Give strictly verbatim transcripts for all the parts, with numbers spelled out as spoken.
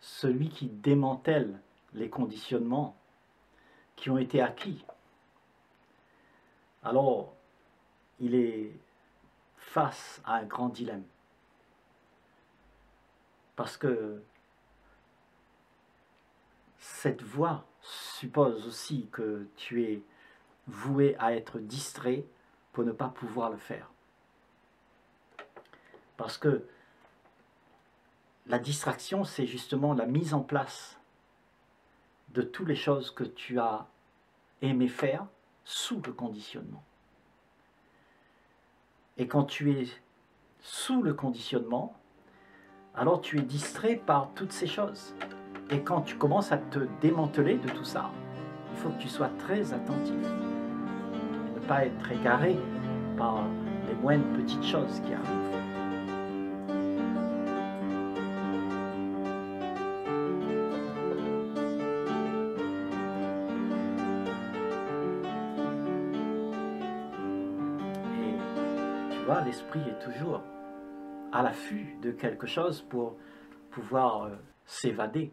celui qui démantèle les conditionnements qui ont été acquis. Alors, il est face à un grand dilemme. Parce que cette voie suppose aussi que tu es voué à être distrait pour ne pas pouvoir le faire. Parce que la distraction, c'est justement la mise en place de toutes les choses que tu as aimé faire sous le conditionnement. Et quand tu es sous le conditionnement, alors tu es distrait par toutes ces choses. Et quand tu commences à te démanteler de tout ça, il faut que tu sois très attentif. Ne pas être égaré par les moindres petites choses qui arrivent. L'esprit est toujours à l'affût de quelque chose pour pouvoir euh, s'évader,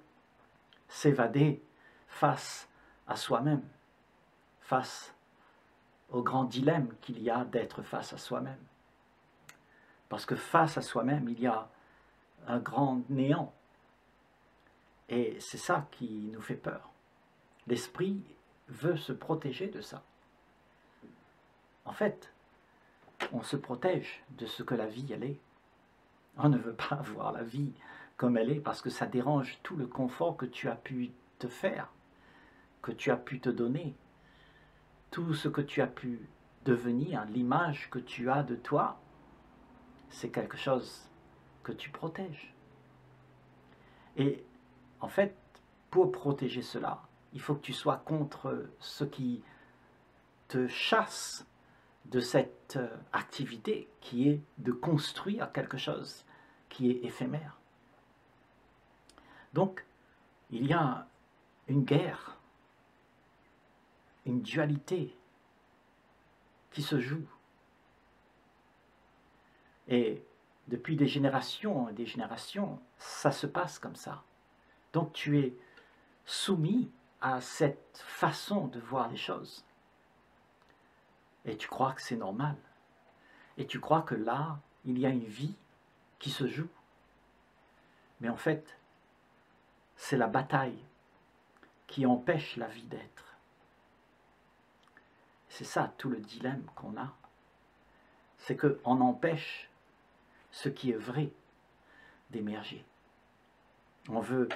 s'évader face à soi-même, face au grand dilemme qu'il y a d'être face à soi-même. Parce que face à soi-même, il y a un grand néant. Et c'est ça qui nous fait peur. L'esprit veut se protéger de ça. En fait, on se protège de ce que la vie, elle est. On ne veut pas voir la vie comme elle est parce que ça dérange tout le confort que tu as pu te faire, que tu as pu te donner, tout ce que tu as pu devenir, l'image que tu as de toi, c'est quelque chose que tu protèges. Et en fait, pour protéger cela, il faut que tu sois contre ce qui te chasse de cette activité qui est de construire quelque chose qui est éphémère. Donc, il y a une guerre, une dualité qui se joue. Et depuis des générations et des générations, ça se passe comme ça. Donc, tu es soumis à cette façon de voir les choses. Et tu crois que c'est normal. Et tu crois que là, il y a une vie qui se joue. Mais en fait, c'est la bataille qui empêche la vie d'être. C'est ça tout le dilemme qu'on a. C'est qu'on empêche ce qui est vrai d'émerger. On veut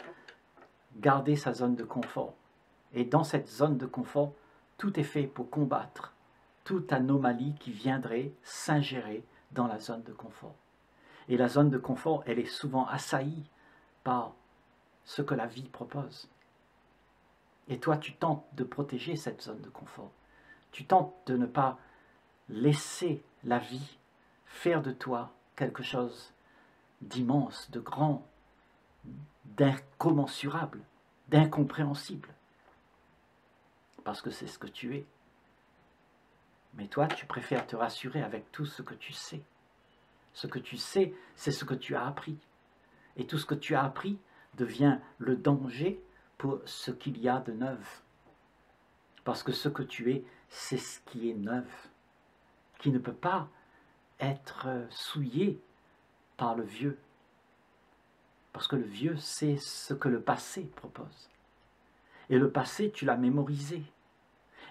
garder sa zone de confort. Et dans cette zone de confort, tout est fait pour combattre toute anomalie qui viendrait s'ingérer dans la zone de confort. Et la zone de confort, elle est souvent assaillie par ce que la vie propose. Et toi, tu tentes de protéger cette zone de confort. Tu tentes de ne pas laisser la vie faire de toi quelque chose d'immense, de grand, d'incommensurable, d'incompréhensible. Parce que c'est ce que tu es. Mais toi, tu préfères te rassurer avec tout ce que tu sais. Ce que tu sais, c'est ce que tu as appris. Et tout ce que tu as appris devient le danger pour ce qu'il y a de neuf. Parce que ce que tu es, c'est ce qui est neuf, qui ne peut pas être souillé par le vieux. Parce que le vieux, c'est ce que le passé propose. Et le passé, tu l'as mémorisé.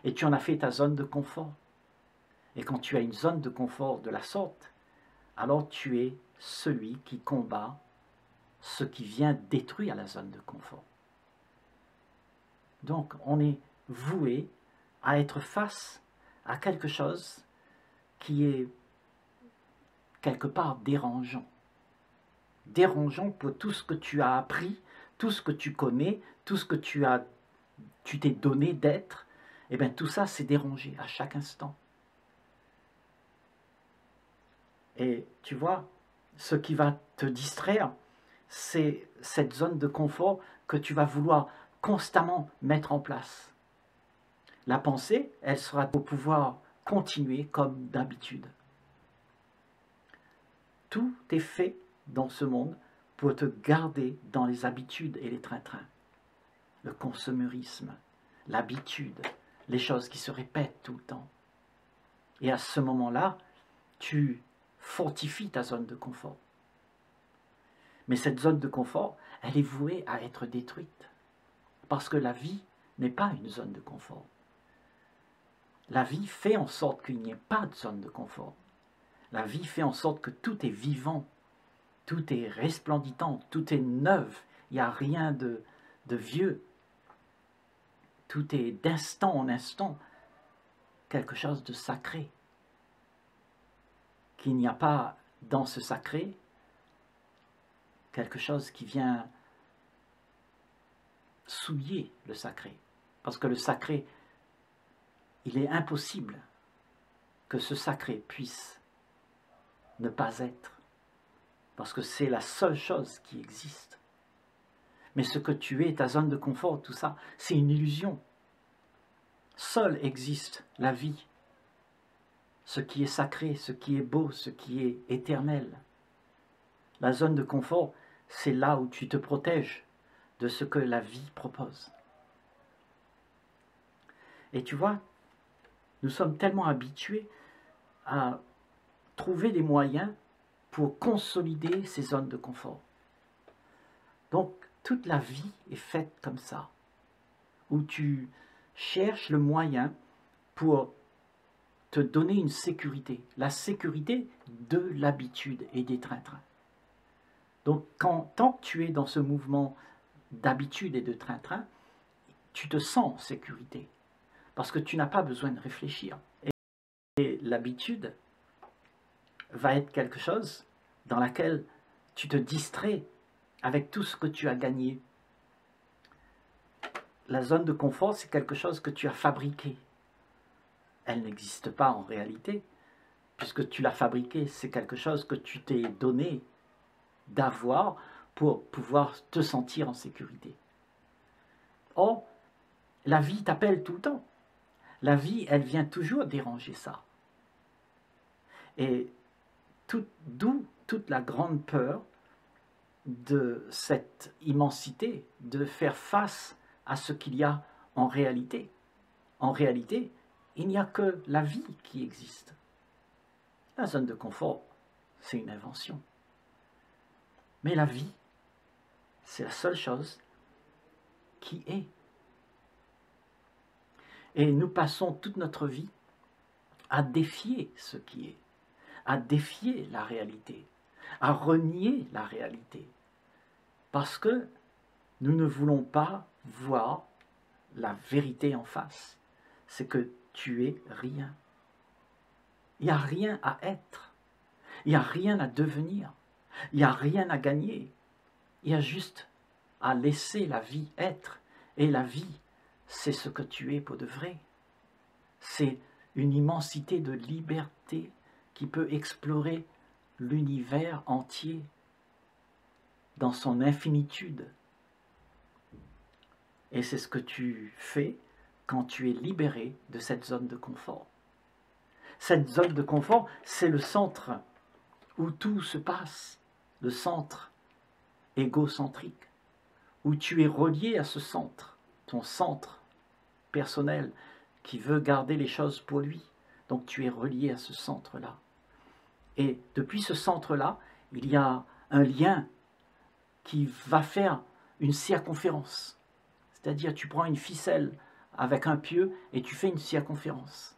Et tu en as fait ta zone de confort. Et quand tu as une zone de confort de la sorte, alors tu es celui qui combat ce qui vient détruire la zone de confort. Donc, on est voué à être face à quelque chose qui est quelque part dérangeant. Dérangeant pour tout ce que tu as appris, tout ce que tu connais, tout ce que tu as, tu t'es donné d'être. Eh bien, tout ça, c'est dérangé à chaque instant. Et tu vois, ce qui va te distraire, c'est cette zone de confort que tu vas vouloir constamment mettre en place. La pensée, elle sera pour pouvoir continuer comme d'habitude. Tout est fait dans ce monde pour te garder dans les habitudes et les trains-trains. Le consumérisme, l'habitude, les choses qui se répètent tout le temps. Et à ce moment-là, tu fortifies ta zone de confort. Mais cette zone de confort, elle est vouée à être détruite. Parce que la vie n'est pas une zone de confort. La vie fait en sorte qu'il n'y ait pas de zone de confort. La vie fait en sorte que tout est vivant, tout est resplendissant, tout est neuf, il n'y a rien de, de vieux. Tout est d'instant en instant quelque chose de sacré. Qu'il n'y a pas dans ce sacré quelque chose qui vient souiller le sacré. Parce que le sacré, il est impossible que ce sacré puisse ne pas être. Parce que c'est la seule chose qui existe. Mais ce que tu es, ta zone de confort, tout ça, c'est une illusion. Seule existe la vie. Ce qui est sacré, ce qui est beau, ce qui est éternel. La zone de confort, c'est là où tu te protèges de ce que la vie propose. Et tu vois, nous sommes tellement habitués à trouver des moyens pour consolider ces zones de confort. Donc, toute la vie est faite comme ça, où tu cherches le moyen pour te donner une sécurité, la sécurité de l'habitude et des trains-trains. Donc, quand, tant que tu es dans ce mouvement d'habitude et de train-train, tu te sens en sécurité, parce que tu n'as pas besoin de réfléchir. Et, et l'habitude va être quelque chose dans laquelle tu te distrais avec tout ce que tu as gagné. La zone de confort, c'est quelque chose que tu as fabriqué. Elle n'existe pas en réalité, puisque tu l'as fabriqué, c'est quelque chose que tu t'es donné d'avoir pour pouvoir te sentir en sécurité. Or, la vie t'appelle tout le temps. La vie, elle vient toujours déranger ça. Et tout, d'où toute la grande peur de cette immensité, de faire face à ce qu'il y a en réalité. En réalité, il n'y a que la vie qui existe. La zone de confort, c'est une invention. Mais la vie, c'est la seule chose qui est. Et nous passons toute notre vie à défier ce qui est, à défier la réalité, à renier la réalité. Parce que nous ne voulons pas voir la vérité en face. C'est que tu es rien. Il n'y a rien à être. Il n'y a rien à devenir. Il n'y a rien à gagner. Il y a juste à laisser la vie être. Et la vie, c'est ce que tu es pour de vrai. C'est une immensité de liberté qui peut explorer l'univers entier dans son infinitude. Et c'est ce que tu fais quand tu es libéré de cette zone de confort. Cette zone de confort, c'est le centre où tout se passe, le centre égocentrique, où tu es relié à ce centre, ton centre personnel qui veut garder les choses pour lui. Donc tu es relié à ce centre-là. Et depuis ce centre-là, il y a un lien qui va faire une circonférence. C'est-à-dire tu prends une ficelle avec un pieu et tu fais une circonférence.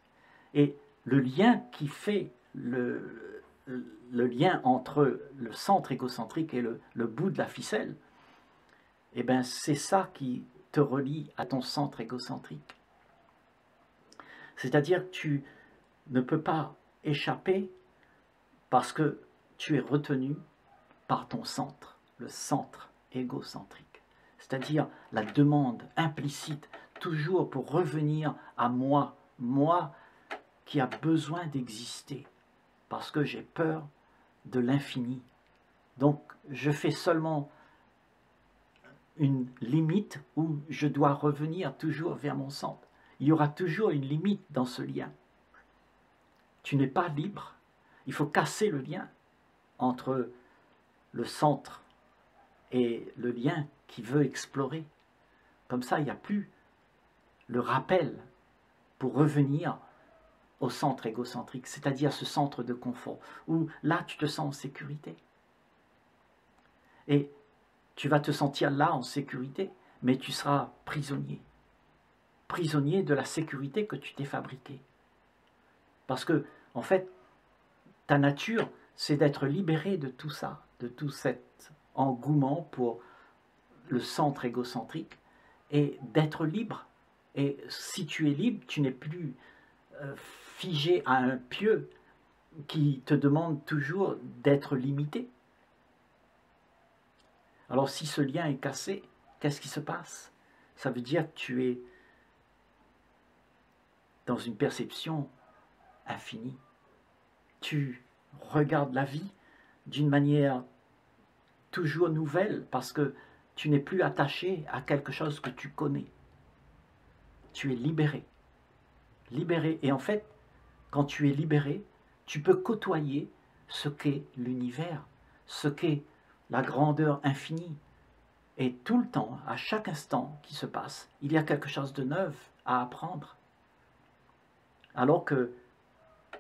Et le lien qui fait le, le lien entre le centre égocentrique et le, le bout de la ficelle, eh ben c'est ça qui te relie à ton centre égocentrique. C'est-à-dire que tu ne peux pas échapper parce que tu es retenu par ton centre, le centre égocentrique. C'est-à-dire la demande implicite, toujours pour revenir à moi, moi qui a besoin d'exister, parce que j'ai peur de l'infini. Donc je fais seulement une limite où je dois revenir toujours vers mon centre. Il y aura toujours une limite dans ce lien. Tu n'es pas libre. Il faut casser le lien entre le centre et le lien qui veut explorer. Comme ça, il n'y a plus le rappel pour revenir au centre égocentrique, c'est-à-dire ce centre de confort, où là, tu te sens en sécurité. Et tu vas te sentir là en sécurité, mais tu seras prisonnier. Prisonnier de la sécurité que tu t'es fabriquée. Parce que, en fait, ta nature, c'est d'être libéré de tout ça, de tout cet engouement pour le centre égocentrique, et d'être libre. Et si tu es libre, tu n'es plus figé à un pieu qui te demande toujours d'être limité. Alors si ce lien est cassé, qu'est-ce qui se passe? Ça veut dire que tu es dans une perception infinie. Tu regardes la vie d'une manière toujours nouvelle parce que tu n'es plus attaché à quelque chose que tu connais. Tu es libéré. Libéré. Et en fait, quand tu es libéré, tu peux côtoyer ce qu'est l'univers, ce qu'est la grandeur infinie. Et tout le temps, à chaque instant qui se passe, il y a quelque chose de neuf à apprendre. Alors que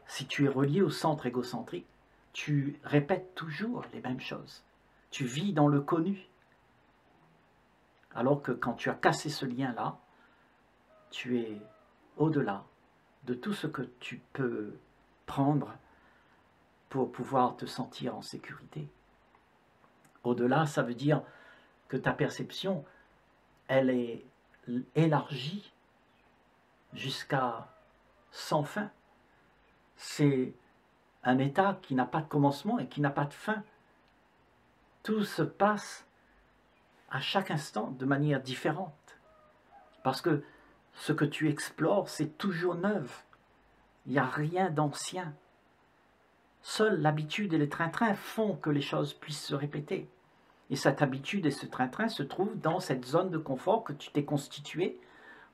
si tu es relié au centre égocentrique, tu répètes toujours les mêmes choses. Tu vis dans le connu. Alors que quand tu as cassé ce lien-là, tu es au-delà de tout ce que tu peux prendre pour pouvoir te sentir en sécurité. Au-delà, ça veut dire que ta perception, elle est élargie jusqu'à sans fin. C'est un état qui n'a pas de commencement et qui n'a pas de fin. Tout se passe à chaque instant de manière différente. Parce que ce que tu explores, c'est toujours neuf. Il n'y a rien d'ancien. Seule l'habitude et les train-train font que les choses puissent se répéter. Et cette habitude et ce train-train se trouvent dans cette zone de confort que tu t'es constituée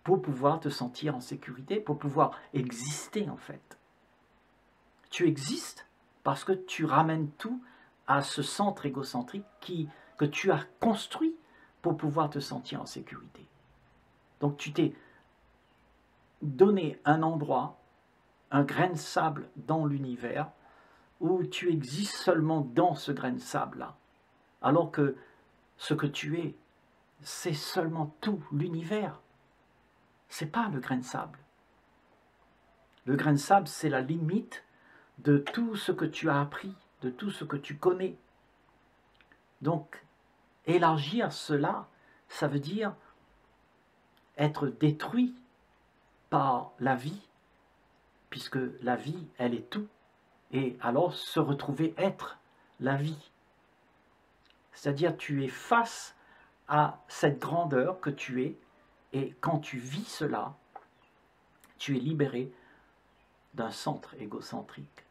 pour pouvoir te sentir en sécurité, pour pouvoir exister en fait. Tu existes parce que tu ramènes tout à ce centre égocentrique qui, que tu as construit pour pouvoir te sentir en sécurité. Donc tu t'es donner un endroit, un grain de sable dans l'univers, où tu existes seulement dans ce grain de sable-là, alors que ce que tu es, c'est seulement tout l'univers. C'est pas le grain de sable. Le grain de sable, c'est la limite de tout ce que tu as appris, de tout ce que tu connais. Donc, élargir cela, ça veut dire être détruit par la vie, puisque la vie, elle est tout, et alors se retrouver être la vie. C'est-à-dire tu es face à cette grandeur que tu es, et quand tu vis cela, tu es libéré d'un centre égocentrique,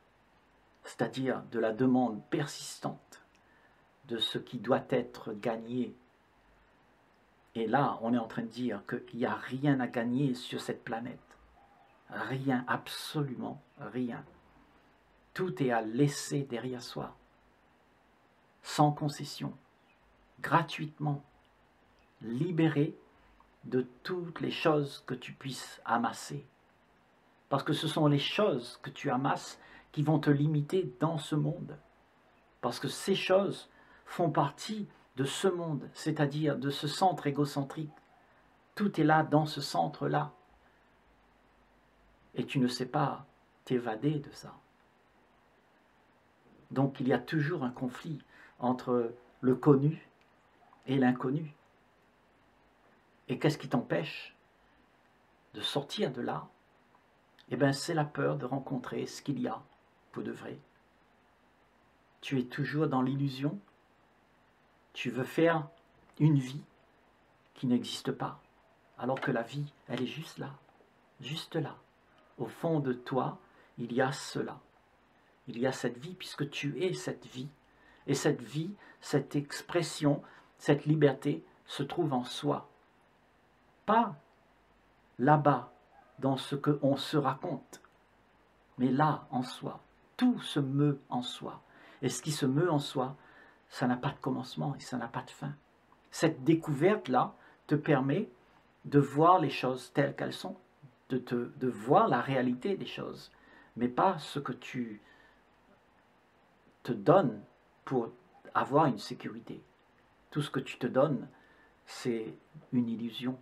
c'est-à-dire de la demande persistante de ce qui doit être gagné. Et là, on est en train de dire qu'il n'y a rien à gagner sur cette planète. Rien, absolument rien. Tout est à laisser derrière soi. Sans concession. Gratuitement. Libéré de toutes les choses que tu puisses amasser. Parce que ce sont les choses que tu amasses qui vont te limiter dans ce monde. Parce que ces choses font partie de ce monde, c'est-à-dire de ce centre égocentrique. Tout est là, dans ce centre-là. Et tu ne sais pas t'évader de ça. Donc il y a toujours un conflit entre le connu et l'inconnu. Et qu'est-ce qui t'empêche de sortir de là? Eh bien, c'est la peur de rencontrer ce qu'il y a pour de vrai. Tu es toujours dans l'illusion. Tu veux faire une vie qui n'existe pas, alors que la vie, elle est juste là, juste là. Au fond de toi, il y a cela. Il y a cette vie, puisque tu es cette vie. Et cette vie, cette expression, cette liberté se trouve en soi. Pas là-bas, dans ce qu'on se raconte, mais là, en soi. Tout se meut en soi. Et ce qui se meut en soi, ça n'a pas de commencement et ça n'a pas de fin. Cette découverte-là te permet de voir les choses telles qu'elles sont, de, te, de voir la réalité des choses, mais pas ce que tu te donnes pour avoir une sécurité. Tout ce que tu te donnes, c'est une illusion.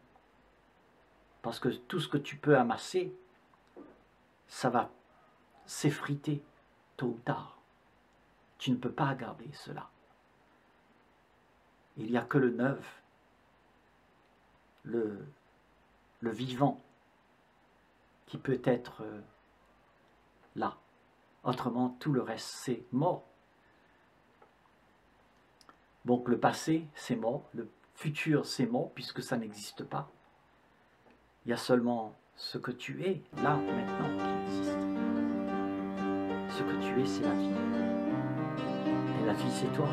Parce que tout ce que tu peux amasser, ça va s'effriter tôt ou tard. Tu ne peux pas garder cela. Il n'y a que le neuf, le, le vivant, qui peut être là. Autrement, tout le reste, c'est mort. Donc le passé, c'est mort, le futur, c'est mort, puisque ça n'existe pas. Il y a seulement ce que tu es, là, maintenant, qui existe. Ce que tu es, c'est la vie. Et la vie, c'est toi.